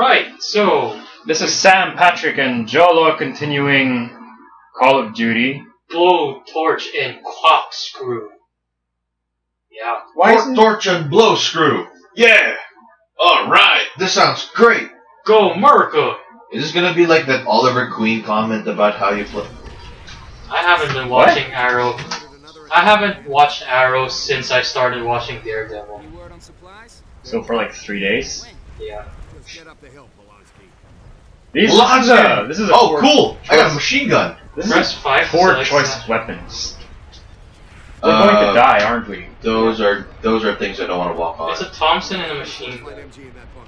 Right, so this is Sam, Patrick, and Jolo continuing Call of Duty. Blow, torch, and corkscrew. Yeah. Torch and blow screw. Yeah. All right. This sounds great. Go, America. Is this gonna be like that Oliver Queen comment about how you play? I haven't been watching Arrow. I haven't watched Arrow since I started watching Daredevil. So for like 3 days. Yeah. These Lanza! This is a choice. I got a machine gun. This Press is a 5 four choice weapons. We're going to die, aren't we? Those are things I don't want to walk on. It's a Thompson and a machine gun.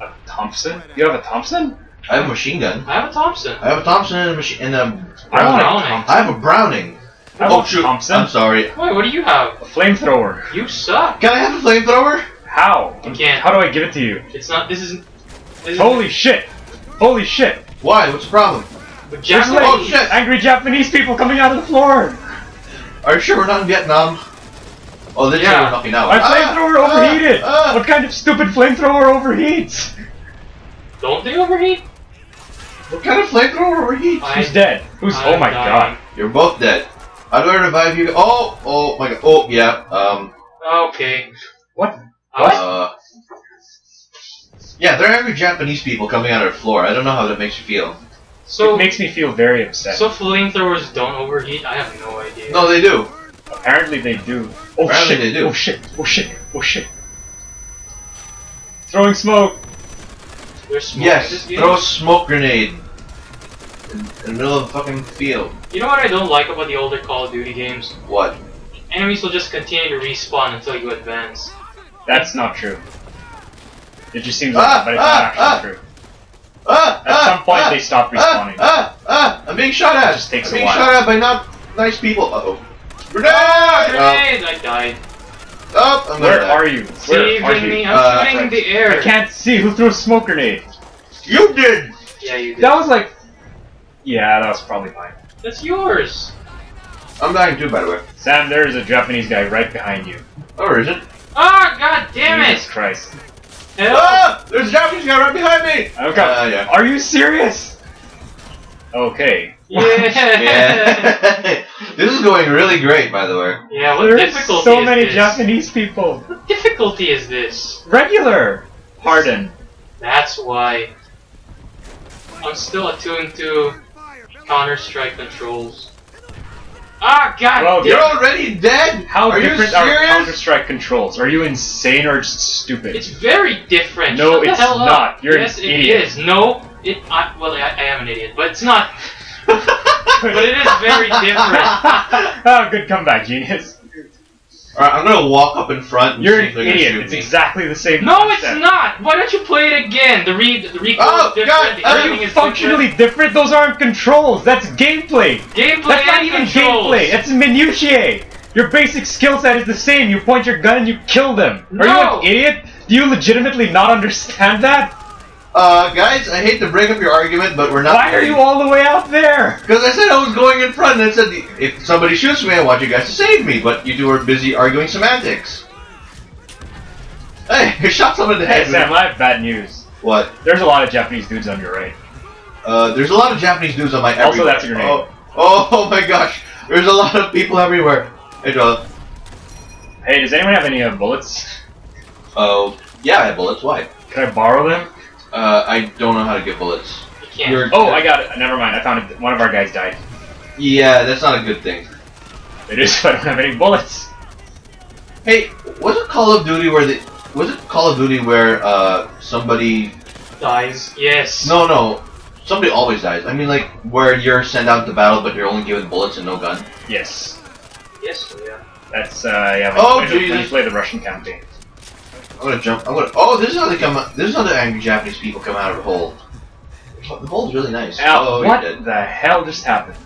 A Thompson? You have a Thompson? I have a machine gun. I have a Thompson. I have a Thompson and a machine and a Browning. I have a Browning. Oh shoot! Thompson? I'm sorry. Wait, what do you have? A flamethrower. You suck. Can I have a flamethrower? How? You can't. How do I give it to you? It's not. This isn't Holy shit! Holy shit! Why? What's the problem? There's like angry Japanese people coming out of the floor. Are you sure we're not in Vietnam? Oh, this yeah. We're fucking out. My flamethrower overheated. What kind of stupid flamethrower overheats? Don't they overheat? What kind of flamethrower overheats? Who's dead? Who's? I'm oh my dying. God! You're both dead. How do I revive you? Oh! Oh my God! Oh yeah. Okay. What? What? Yeah, there are angry Japanese people coming out of the floor. I don't know how that makes you feel. So it makes me feel very upset. So flamethrowers don't overheat? I have no idea. No, they do. Apparently they do. Oh Apparently shit! They do. Oh shit! Oh shit! Oh shit! Throwing smoke. There's smoke. Yes. Throw a smoke grenade in the middle of the fucking field. You know what I don't like about the older Call of Duty games? What? Enemies will just continue to respawn until you advance. That's not true. It just seems like that, but it's not actually true. At some point they stop respawning. I'm being shot at! It just takes a while. I'm being shot at by not nice people. Uh oh. Grenade! Grenade! I died. Oh, I'm Where are you? Where are you? I'm shooting in the air. I can't see who threw a smoke grenade. You did! Yeah, you did. That was like... Yeah, that was probably mine. That's yours! I'm dying too, by the way. Sam, there is a Japanese guy right behind you. Oh, is it? Ah, god damn it! Jesus Christ. Help. Ah! There's a Japanese guy right behind me! Okay. Yeah. Are you serious? Okay. Yeah. This is going really great, by the way. Yeah, what difficulty so is many this? Japanese people. What difficulty is this? Regular. Pardon. That's why. I'm still attuned to Counter-Strike controls. Ah, god! Well, you're already dead? How different are Counter-Strike controls? Are you insane or just stupid? It's very different. No, it's not. You're an idiot. Yes, it is. No, it... Well, I am an idiot, but it's not. But it is very different. Oh, good comeback, genius. Alright, I'm gonna walk up in front and see if they're gonna shoot me. It's exactly the same concept. It's not! Why don't you play it again? The recoil is different, the aiming is functionally different? Those aren't controls, that's gameplay! Gameplay That's not even gameplay, that's minutiae! Your basic skill set is the same, you point your gun and you kill them! No. Are you an idiot? Do you legitimately not understand that? Guys, I hate to break up your argument, but we're not- Why are you all the way out there? Because I said I was going in front, and I said, if somebody shoots me, I want you guys to save me, but you two are busy arguing semantics. Hey, you shot someone in the head. Hey, Sam, I have bad news. What? There's a lot of Japanese dudes on your right. There's a lot of Japanese dudes on my everywhere. Also, that's a grenade. Oh my gosh. There's a lot of people everywhere. Hey, Joel. Hey, does anyone have any bullets? Oh, yeah, I have bullets. Why? Can I borrow them? I don't know how to get bullets. You can't. Oh, I got it. Never mind. I found it. One of our guys died. Yeah, that's not a good thing. It is. I don't have any bullets. Hey, was it Call of Duty where somebody dies? Yes. No, somebody always dies. I mean, like where you're sent out to battle, but you're only given bullets and no gun. Yes. Yes. Yeah. That's yeah. Oh, you play the Russian campaign. I'm gonna jump. Oh, this is how they come. This is how the angry Japanese people come out of the hole. The hole's really nice. Oh, what the hell just happened?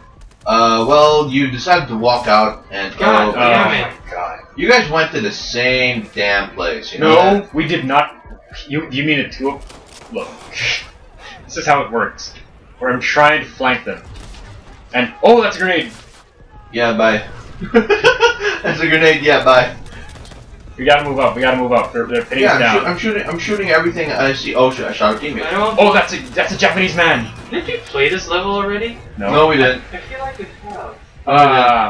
Well, you decided to walk out and. God damn it! Oh my God. You guys went to the same damn place. You know that? We did not. You mean a two? Look, this is how it works. Where I'm trying to flank them, and oh, that's a grenade. Yeah, bye. That's a grenade. Yeah, bye. We gotta move up. We gotta move up. They're pitting down. I'm shooting everything I see. Oh shit! I shot a teammate. Oh, that's a Japanese man. Did you play this level already? No. No, we didn't. I feel like we have.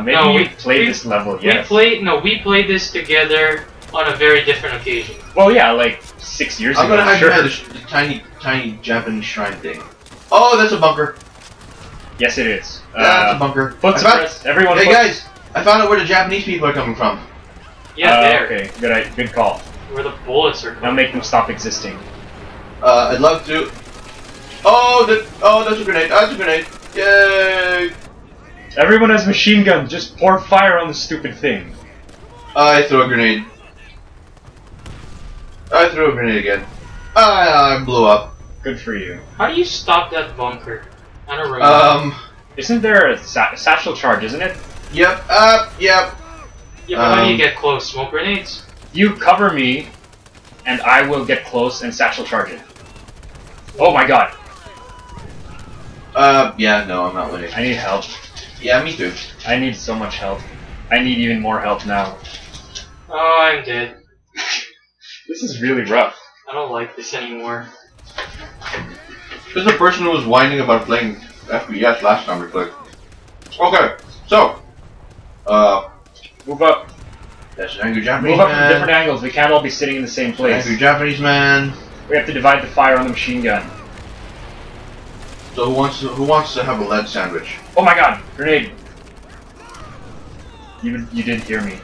Maybe no, we played this level. Yes. We played this together on a very different occasion. Well, yeah, like 6 years ago. I'm gonna hide behind the tiny Japanese shrine thing. Oh, that's a bunker. Yes, it is. Yeah, that's a bunker. Foot suppress. Everyone. Hey guys, I found out where the Japanese people are coming from. Yeah, there. Okay, good call. Where the bullets are coming from. Now make them stop existing. I'd love to... Oh, that's a grenade. That's a grenade. Yay! Everyone has machine guns. Just pour fire on the stupid thing. I threw a grenade. I threw a grenade again. I blew up. Good for you. How do you stop that bunker? I don't remember. Isn't there a satchel charge, isn't it? Yep, yep. Yeah, but how do you get close? Smoke grenades? You cover me, and I will get close and satchel charge it. Oh my god. Yeah, no, I'm not winning. I need help. Yeah, me too. I need so much help. I need even more help now. Oh, I'm dead. This is really rough. I don't like this anymore. There's a person who was whining about playing FPS last time we played. Okay, so... Move up. That's an angry Japanese man. Move up from different angles. We can't all be sitting in the same place. Angry Japanese man. We have to divide the fire on the machine gun. So who wants to have a lead sandwich? Oh my god! Grenade! You didn't hear me.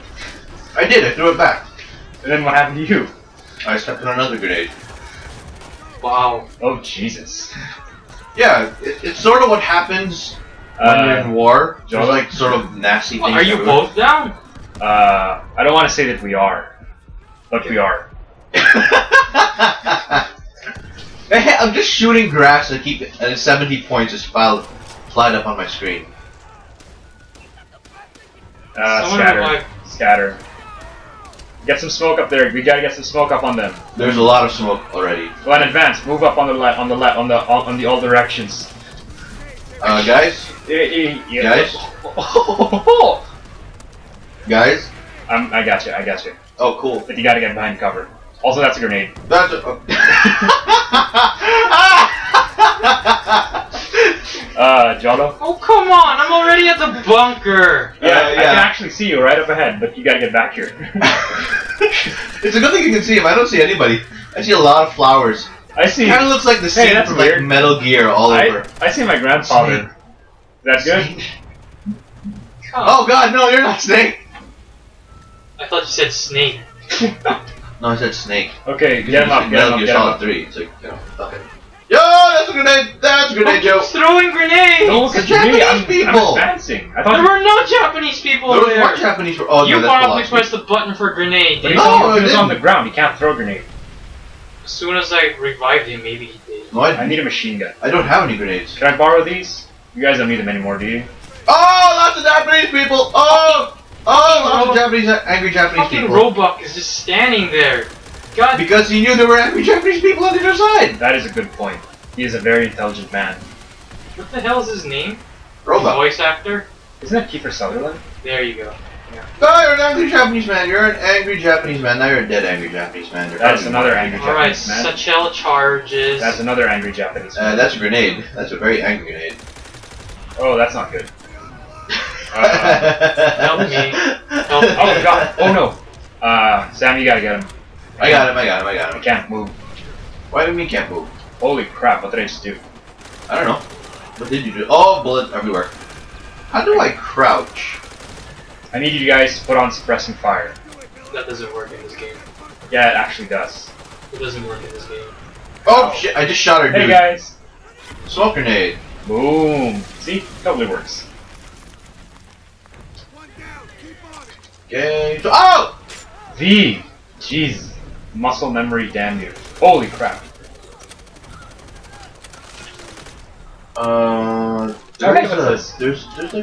I did. I threw it back. And then what happened to you? I stepped on another grenade. Wow. Oh Jesus. Yeah, it's sort of what happens when you're in war. There's like sort of nasty things. Are you both down? I don't want to say that we are, but we are. I'm just shooting grass and keep 70 points just piled up on my screen. Scatter. Get some smoke up there. We gotta get some smoke up on them. There's a lot of smoke already. Go on, advance. Move up on the left, on all directions. Guys. Guys. Guys? I got you, I got you. Oh, cool. But you gotta get behind cover. Also, that's a grenade. That's a... Jono? Oh, come on! I'm already at the bunker! Yeah. I can actually see you right up ahead, but you gotta get back here. It's a good thing you can see him. I don't see anybody. I see a lot of flowers. I see... Kinda looks like the scene from like Metal Gear all over. I see my grandfather. That's good? Snake. Oh god, no, you're not Snake! I thought you said Snake. No, I said Snake. Okay, get him up, get him up, get him up. It's like, you know, fuck it. Yo, that's a grenade! That's a grenade, Joe! He's throwing grenades! Don't look at me, I'm advancing. There were no Japanese people there! There were Japanese people. Oh, you probably pressed the button for grenade. But he was on the ground, he can't throw a grenade. As soon as I revived him, maybe he did. No, I need a machine gun. I don't have any grenades. Can I borrow these? You guys don't need them anymore, do you? Oh, lots of Japanese people! Oh, lots of Japanese, angry Japanese people. Fucking Roebuck is just standing there. God. Because he knew there were angry Japanese people on the other side. That is a good point. He is a very intelligent man. What the hell is his name? Roebuck. Voice actor? Isn't that Kiefer Sutherland? There you go. Yeah. Oh, you're an angry Japanese man. You're an angry Japanese man. Now you're a dead angry Japanese man. That's another angry Japanese man. Alright, satchel charges. That's another angry Japanese man. That's a grenade. That's a very angry grenade. Oh, that's not good. Help me. Help. Oh god. Oh no. Sam, you gotta get him. I got him. I can't move. Why do you mean can't move? Holy crap, what did I just do? I don't know. What did you do? Oh, bullets everywhere. How do I crouch? I need you guys to put on suppressing fire. That doesn't work in this game. Yeah, it actually does. It doesn't work in this game. Oh shit, I just shot her dude. Hey guys. Smoke grenade. Boom. See? Totally works. Okay. Oh! Jeez. Muscle memory, damn you. Holy crap. There's like a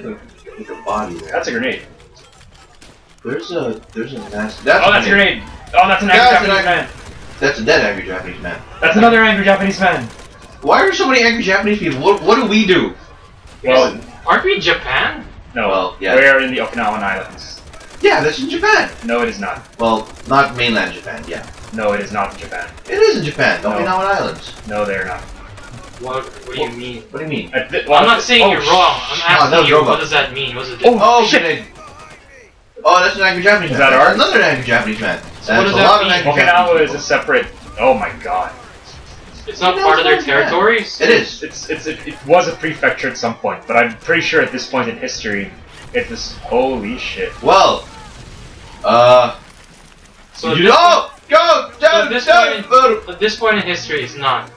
body there. That's a grenade. There's a nasty... That's a grenade! Oh, that's an angry Japanese man! That's a dead angry Japanese man. That's another angry Japanese man! Why are so many angry Japanese people? What do we do? Well... Aren't we in Japan? No, well, yeah. We're in the Okinawan Islands. Yeah, that's in Japan. No, it is not. Well, not mainland Japan, yeah. No, it is not in Japan. It is in Japan. No. Okinawa Islands. No, they are not. What do you mean? What do you mean? Well, I'm not saying you're wrong. I'm asking you, what does that mean? What's the difference? Oh, shit! Oh, that's an angry Japanese man. Is that ours? Another angry Japanese man. So what does that mean? Okinawa is a separate... Oh my god. It's not part of their territories? It is. It was a prefecture at some point, but I'm pretty sure at this point in history, it was... Holy shit. Well... So you know! Go! Down! Down! At this point in history, it's not.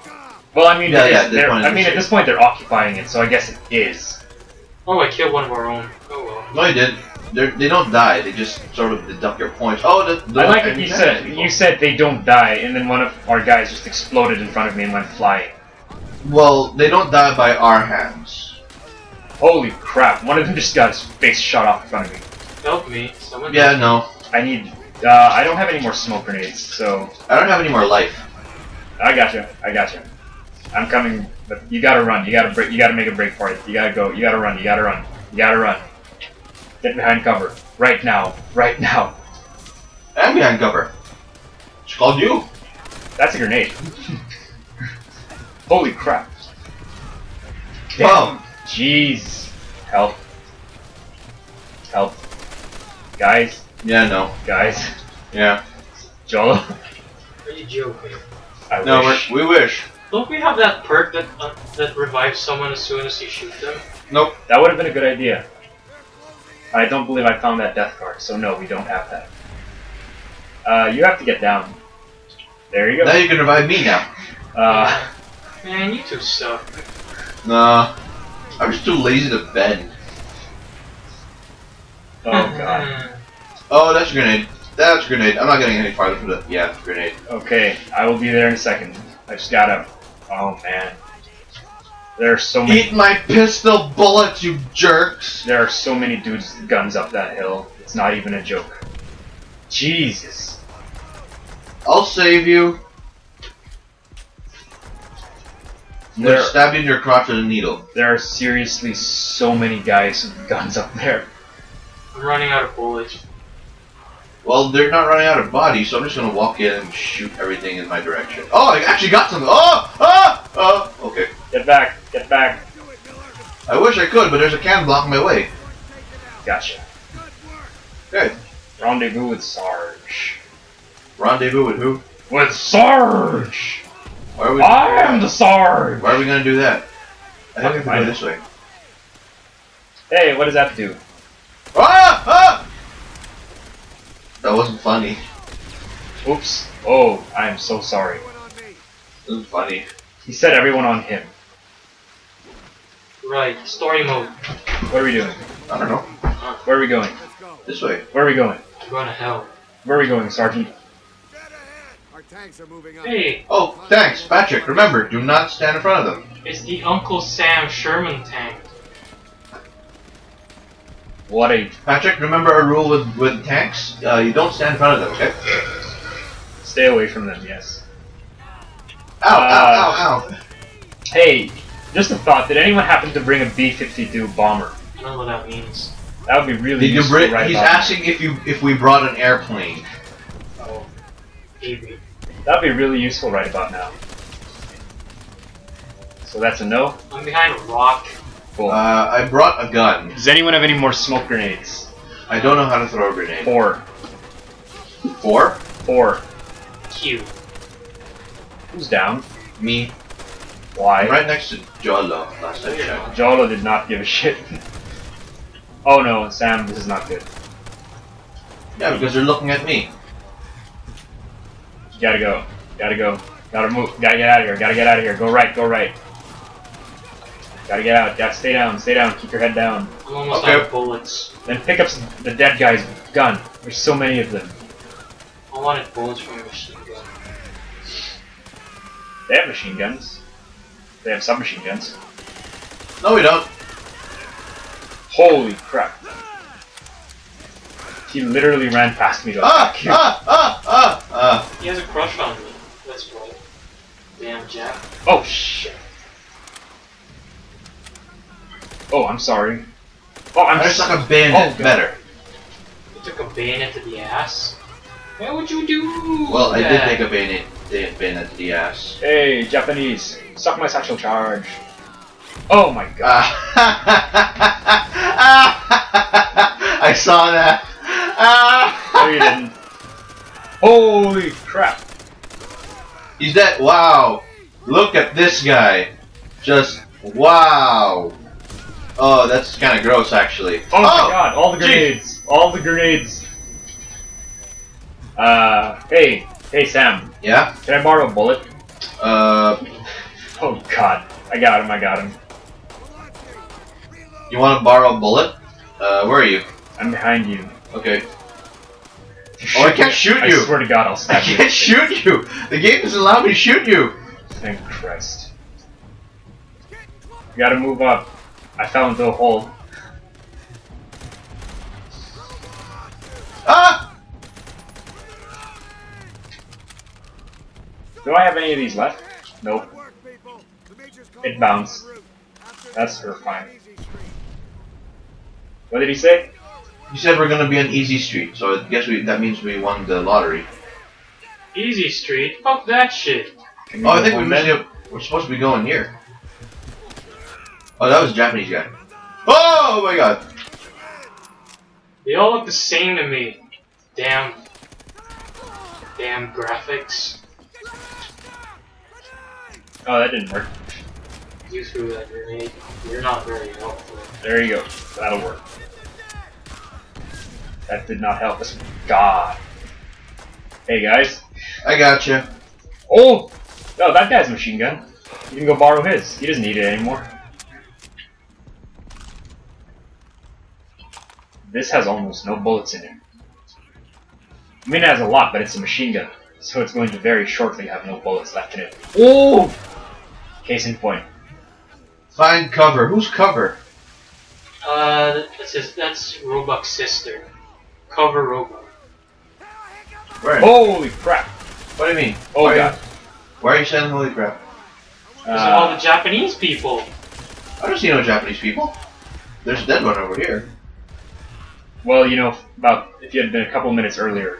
Well, I mean, at this point they're occupying it, so I guess it is. Oh, I killed one of our own. Oh well. No, you did. They don't die. They just sort of deduct your points. Oh, I like that you said they don't die, and then one of our guys just exploded in front of me and went flying. Well, they don't die by our hands. Holy crap! One of them just got his face shot off in front of me. Help me! Someone. Yeah, no. I need. I don't have any more smoke grenades, so. I don't have any more life. I gotcha. I gotcha. I'm coming, but you gotta run. You gotta break. You gotta make a break for it. You gotta go. You gotta run. You gotta run. You gotta run. Get behind cover right now. Right now. I'm behind cover. She called you. That's a grenade. Holy crap! Damn. Wow. Jeez. Help. Help. Guys. Yeah. No. Guys. Yeah. Jolo. Are you joking? We wish. Don't we have that perk that revives someone as soon as you shoot them? Nope. That would have been a good idea. I don't believe I found that death card, so no, we don't have that. You have to get down. There you go. Now you can revive me now. Man, you two suck. Nah. I was too lazy to bend. Oh, God. Oh, that's a grenade. That's a grenade. I'm not getting any farther from the... Yeah, grenade. Okay, I will be there in a second. I just gotta... Oh, man. There are so many... Eat my pistol bullets, you jerks! There are so many dudes with guns up that hill. It's not even a joke. Jesus. I'll save you. They're stabbing your crotch with a needle. There are seriously so many guys with guns up there. I'm running out of bullets. Well, they're not running out of bodies, so I'm just gonna walk in and shoot everything in my direction. Oh, I actually got something! Oh! Oh! Oh! Okay. Get back! Get back! I wish I could, but there's a cannon blocking my way. Gotcha. Good. Rendezvous with Sarge. Rendezvous with who? With Sarge! Why are we I am the Sarge! Why are we gonna do that? I think we can go this way. Hey, what does that do? Ah! Ah! That wasn't funny. Oops. Oh, I am so sorry. It wasn't funny. He said everyone on him. Right, story mode. What are we doing? I don't know. Where are we going? This way. Where are we going? We're going to hell. Where are we going, Sergeant? Our tanks are moving up. Hey! Oh, thanks, Patrick. Remember, do not stand in front of them. It's the Uncle Sam Sherman tank. What a... Patrick, remember our rule with tanks? You don't stand in front of them, okay? Stay away from them, yes. Ow, ow, ow, ow. Hey, just a thought. Did anyone happen to bring a B-52 bomber? I don't know what that means. That would be really useful right now. He's asking if we brought an airplane. Oh, maybe. That would be really useful right about now. So that's a no? I'm behind a rock. Cool. I brought a gun. Does anyone have any more smoke grenades? I don't know how to throw a grenade. Four. Q. Who's down? Me. Why? I'm right next to Jolo last time. Jolo did not give a shit. Oh no, Sam, this is not good. Yeah, because they're looking at me. You gotta go. Gotta go. Gotta move. Gotta get out of here. Gotta get out of here. Go right. Go right. Gotta get out. Gotta stay down. Stay down. Keep your head down. I'm almost out of bullets. Then pick up the dead guy's gun. There's so many of them. I wanted bullets from a machine gun. They have machine guns. They have submachine guns. No, we don't. Holy crap. He literally ran past me to attack you. He has a crush on me. That's right. Damn, Jack. Oh, shit. Oh, I'm sorry. Oh, I'm just like a bandit. Oh, better. took a bayonet to the ass? Why would you do Well, that? I did take a bayonet to the ass. Hey, Japanese, suck my sexual charge. Oh my god. I saw that. No, you didn't. Holy crap. He's dead. Wow. Look at this guy. Just wow. Oh, that's kind of gross, actually. Oh, oh my god, all the grenades. Geez. All the grenades. Hey Sam. Yeah? Can I borrow a bullet? Oh god. I got him. You want to borrow a bullet? Where are you? I'm behind you. Okay. Oh, I can't shoot you! I swear to god, I'll stab you. I can't shoot you! The game doesn't allow me to shoot you! Thank Christ. You gotta move up. I found the hole. Ah! Do I have any of these left? Nope. It bounced. That's her fine. What did he say? You said we're gonna be on Easy Street, so I guess that means we won the lottery. Easy Street? Fuck that shit! Oh, I think we're supposed to be going here. Oh, that was a Japanese guy. Oh my god! They all look the same to me. Damn graphics. Oh, that didn't work. You threw that grenade. You're not very helpful. There you go. That'll work. That did not help us. God. Hey guys. I gotcha. Oh! No, that guy's a machine gun. You can go borrow his. He doesn't need it anymore. This has almost no bullets in it. I mean, it has a lot, but it's a machine gun. So it's going to very shortly have no bullets left in it. Oh! Case in point. Find cover. Who's cover? That's Roebuck's sister. Cover Roebuck. Where? Holy crap! What do you mean? Oh god. Why are you saying holy crap? All the Japanese people. I don't see no Japanese people. There's a dead one over here. Well, you know, about if you had been a couple minutes earlier,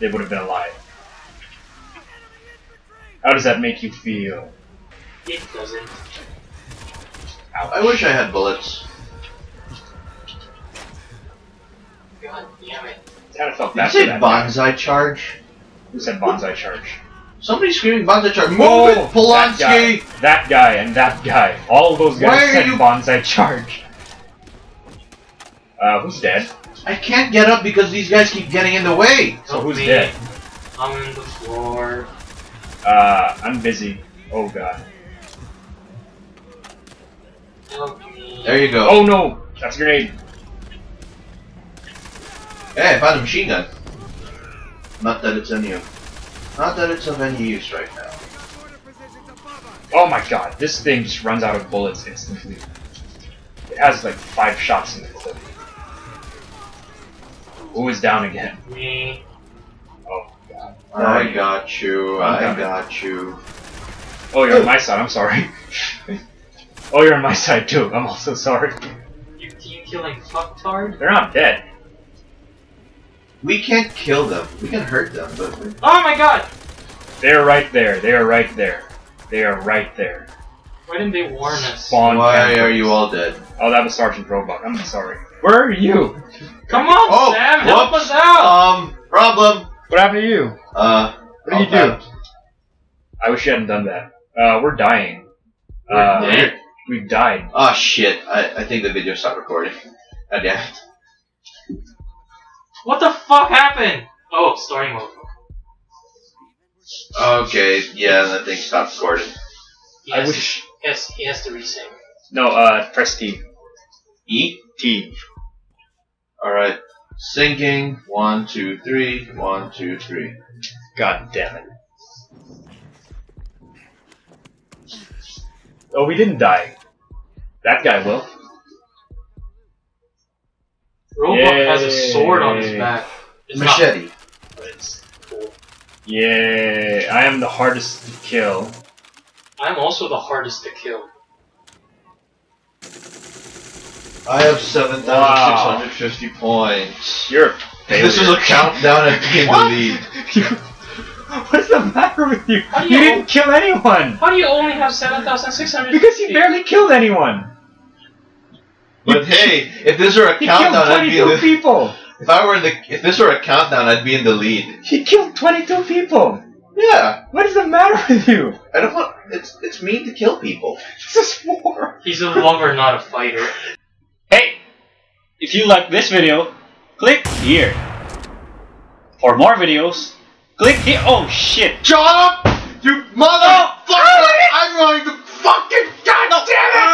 they would have been alive. How does that make you feel? It doesn't. Ouch. I wish I had bullets. God damn it. Kind of felt bad. Did you say bonsai charge? Who said bonsai charge? Somebody screaming bonsai charge. Move it, Polanski! That guy and that guy. All of those guys said bonsai charge. Who's dead? I can't get up because these guys keep getting in the way! So who's dead? I'm on the floor. I'm busy. Oh god. There you go. Oh no! That's a grenade. Hey, I found a machine gun. Not that it's any of... Not that it's of any use right now. Oh my god, this thing just runs out of bullets instantly. It has like 5 shots in the clip. Who is down again? Me. Oh god. I got you, I got you. Oh, you're on my side, I'm sorry. Oh, you're on my side too, I'm also sorry. You team-killing fucktard? They're not dead. We can't kill them. We can hurt them, but we... Oh my god! They're right there. They're right there. They are right there. Why didn't they warn us? Why are you all dead? Oh, that was Sergeant Roebuck. I'm sorry. Where are you? Come on, Sam! Help us out! Problem! What happened to you? What did you do? I wish you hadn't done that. We're dying. We're dead? We've died. Oh shit. I think the video stopped recording. God damn it. What the fuck happened? Oh, story mode. Okay, yeah, that thing stopped recording. I wish. Yes, he has to resync. No, press T. E? T. Alright. Syncing. 1, 2, 3. 1, 2, 3. God damn it. Oh, we didn't die. That guy will. Roebuck has a sword on his back. It's machete. But it's cool. Yeah, I am the hardest to kill. I'm also the hardest to kill. I have 7,650 points. You're This is a countdown and taking the lead. What's the matter with you? You didn't kill anyone! How do you only have 7,600? Because you barely killed anyone! But hey, if this were a countdown, I'd be in the... people! If this were a countdown, I'd be in the lead. He killed 22 people! Yeah! What is the matter with you? I don't want... It's mean to kill people. This is war! He's a lover, not a fighter. Hey! If you like this video, click here. For more videos, click here. Oh shit! Shut up! You motherfucker! I'm running the fucking goddamn it!